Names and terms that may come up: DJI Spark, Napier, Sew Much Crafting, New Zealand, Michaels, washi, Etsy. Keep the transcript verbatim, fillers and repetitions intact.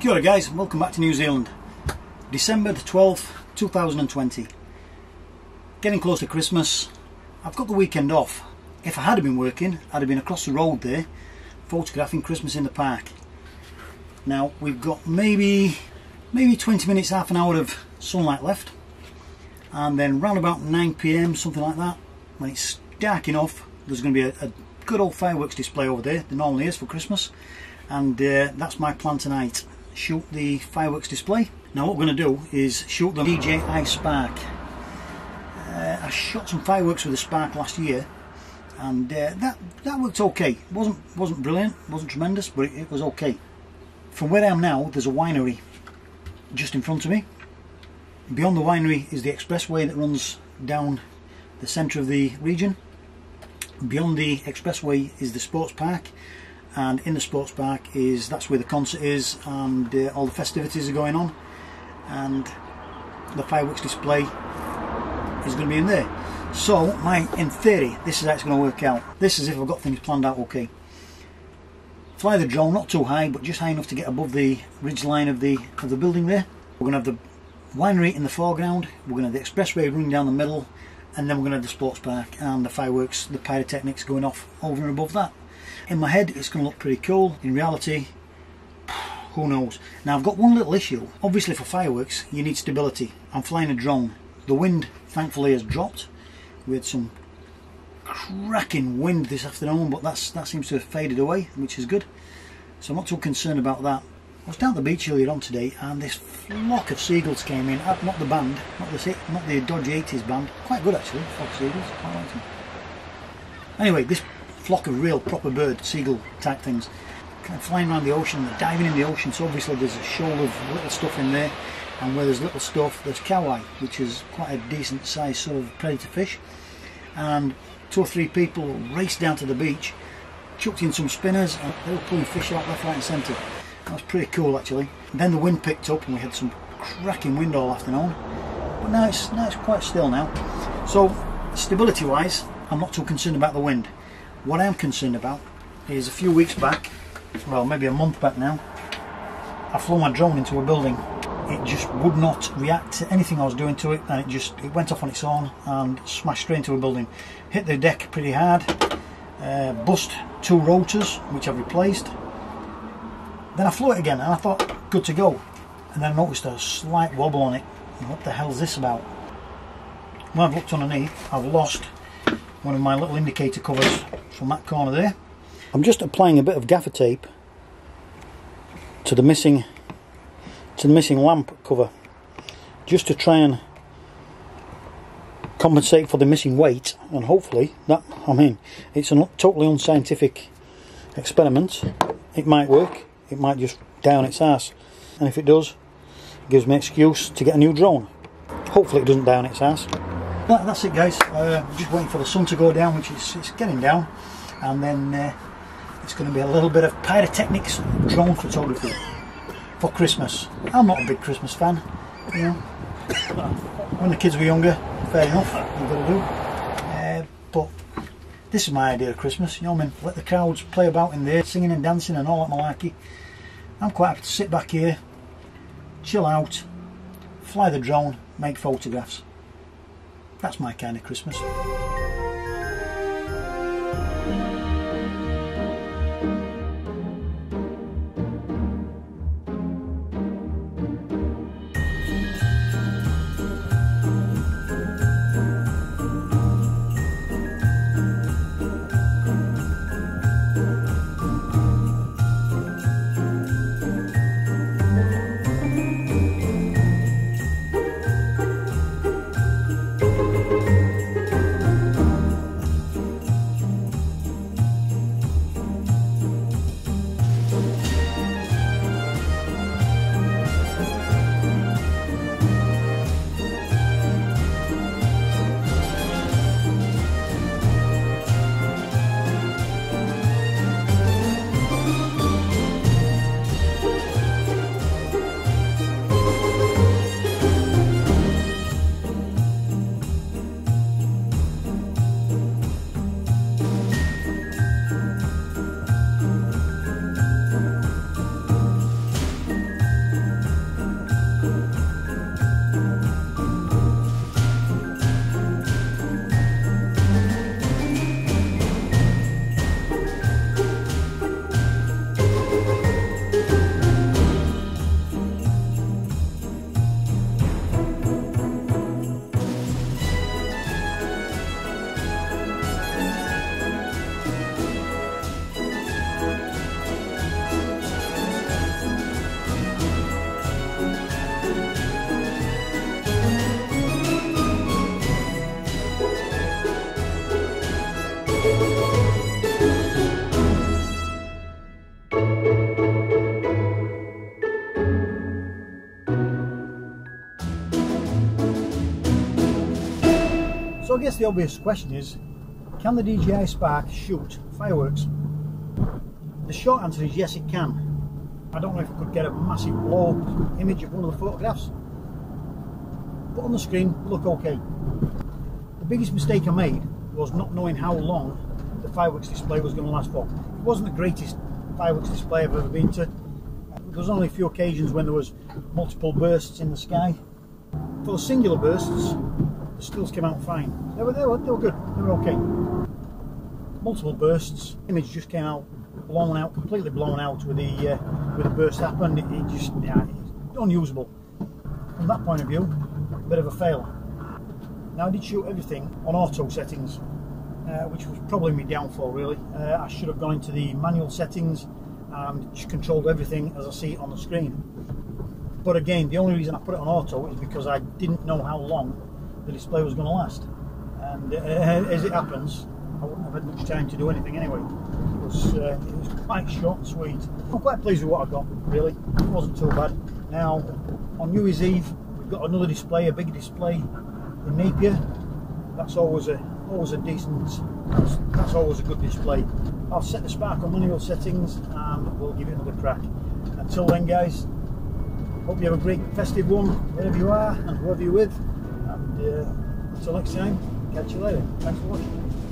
Kia ora guys, welcome back to New Zealand. December the twelfth two thousand twenty. Getting close to Christmas. I've got the weekend off. If I had been working, I'd have been across the road there photographing Christmas in the park. Now we've got maybe maybe twenty minutes, half an hour of sunlight left, and then round about nine p m, something like that, when it's dark enough, there's going to be a, a good old fireworks display over there. There normally is for Christmas, and uh, that's my plan tonight. Shoot the fireworks display. Now what we're going to do is shoot the D J I Spark. Uh, I shot some fireworks with the Spark last year, and uh, that that worked okay. wasn't wasn't brilliant, wasn't tremendous, but it, it was okay. From where I am now, there's a winery just in front of me. Beyond the winery is the expressway that runs down the centre of the region. Beyond the expressway is the sports park. And in the sports park is that's where the concert is, and uh, all the festivities are going on, and the fireworks display is going to be in there. So my in theory, this is how it's going to work out. This is if I've got things planned out okay. Fly the drone not too high, but just high enough to get above the ridge line of the of the building there. We're going to have the winery in the foreground, we're going to have the expressway running down the middle, and then we're going to have the sports park and the fireworks, the pyrotechnics going off over and above that. In my head it's going to look pretty cool. In reality, who knows. Now I've got one little issue. Obviously for fireworks you need stability. I'm flying a drone. The wind thankfully has dropped. We had some cracking wind this afternoon, but that's that seems to have faded away, which is good. So I'm not too concerned about that. I was down at the beach earlier on today and this flock of seagulls came in. Not the band, not the, not the dodgy eighties band. Quite good actually, flock of seagulls. Quite like them. Anyway, this flock of real proper bird, seagull type things, kind of flying around the ocean, they're diving in the ocean, so obviously there's a shoal of little stuff in there, and where there's little stuff there's kawai, which is quite a decent sized sort of predator fish, and two or three people raced down to the beach, chucked in some spinners, and they were pulling fish out left, right and centre. That was pretty cool actually. Then the wind picked up and we had some cracking wind all afternoon, but now it's, now it's quite still now. So stability wise I'm not too concerned about the wind. What I'm concerned about is a few weeks back, well maybe a month back now, I flew my drone into a building. It just would not react to anything I was doing to it, and it just it went off on its own and smashed straight into a building. Hit the deck pretty hard, uh, bust two rotors which I've replaced. Then I flew it again and I thought good to go, and then I noticed a slight wobble on it. What the hell's this about? When I've looked underneath, I've lost one of my little indicator covers from that corner there. I'm just applying a bit of gaffer tape to the missing to the missing lamp cover, just to try and compensate for the missing weight, and hopefully that, I mean, it's a totally unscientific experiment. It might work, it might just down its ass, and if it does, it gives me an excuse to get a new drone. Hopefully it doesn't down its ass. That, that's it guys, uh, just waiting for the sun to go down, which is it's getting down, and then uh, it's going to be a little bit of pyrotechnics drone photography for Christmas. I'm not a big Christmas fan, you know, when the kids were younger, fair enough, you've got to do, uh, but this is my idea of Christmas, you know what I mean, let the crowds play about in there, singing and dancing and all that malarkey. I'm quite happy to sit back here, chill out, fly the drone, make photographs. That's my kind of Christmas. So I guess the obvious question is, can the D J I Spark shoot fireworks? The short answer is yes, it can. I don't know if I could get a massive blow image of one of the photographs, but on the screen look okay. The biggest mistake I made was not knowing how long the fireworks display was going to last for. It wasn't the greatest fireworks display I've ever been to. There was only a few occasions when there was multiple bursts in the sky. For the singular bursts, the stills came out fine. They were, they were, they were good, they were okay. Multiple bursts, the image just came out blown out, completely blown out with the uh, with the burst happened. It, it just yeah, it's unusable. From that point of view, a bit of a fail. Now I did shoot everything on auto settings, uh, which was probably my downfall really. Uh, I should have gone into the manual settings and just controlled everything as I see it on the screen. But again, the only reason I put it on auto is because I didn't know how long the display was going to last. And uh, as it happens, I wouldn't have had much time to do anything anyway. It was, uh, it was quite short and sweet. I'm quite pleased with what I got, really. It wasn't too bad. Now, on New Year's Eve, we've got another display, a big display in Napier. That's always a always a decent, that's, that's always a good display. I'll set the Spark on manual settings and we'll give it another crack. Until then, guys, hope you have a great festive one, wherever you are and whoever you're with. And uh, until next time, catch you later. Thanks for watching.